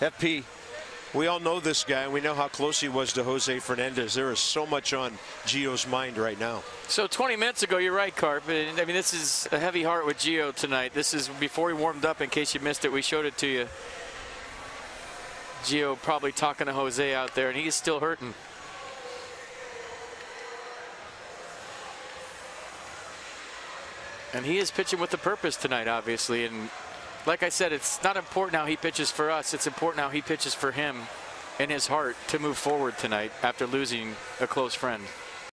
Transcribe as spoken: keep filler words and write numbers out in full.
F P, we all know this guy. We know how close he was to Jose Fernandez. There is so much on Gio's mind right now. So twenty minutes ago, you're right, Carp. I mean, this is a heavy heart with Gio tonight. This is before he warmed up. In case you missed it, we showed it to you. Gio probably talking to Jose out there, and he is still hurting. And he is pitching with a purpose tonight, obviously. And like I said, it's not important how he pitches for us. It's important how he pitches for him and his heart to move forward tonight after losing a close friend.